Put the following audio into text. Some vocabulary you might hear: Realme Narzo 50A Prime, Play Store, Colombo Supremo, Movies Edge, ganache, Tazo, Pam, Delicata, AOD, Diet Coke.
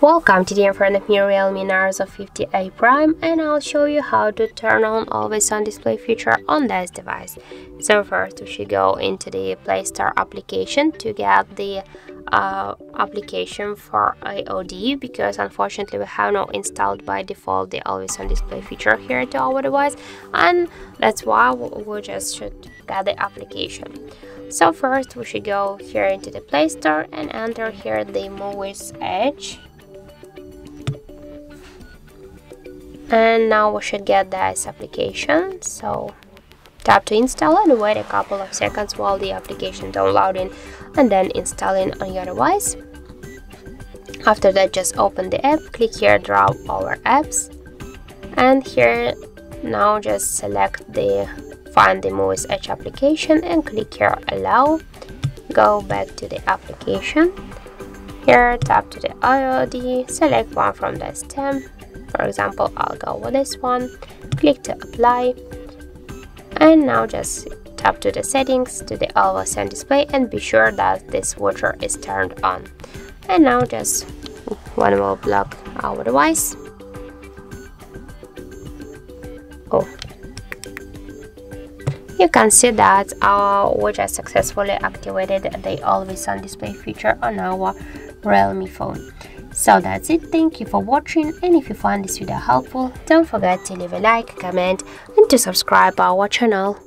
Welcome, today in front of me Realme Narzo 50A Prime, and I'll show you how to turn on always on display feature on this device. So first we should go into the Play Store application to get the application for AOD, because unfortunately we have not installed by default the always on display feature here to our device, and that's why we just should get the application. So first we should go here into the Play Store and enter here the Movies Edge, and now we should get this application. So tap to install and wait a couple of seconds while the application downloading and then installing on your device. After that, just open the app, click here Drop Over Apps, and here now just select the Find the Movies Edge application and click here Allow. Go back to the application, here tap to the AOD, select one from this stem. For example, I'll go with this one, click to apply, and now just tap to the settings, to the always on display, and be sure that this switcher is turned on. And now just one will block our device. You can see that we just successfully activated the always on display feature on our Realme phone. So that's it. Thank you for watching, and if you find this video helpful, don't forget to leave a like, comment, and to subscribe our channel.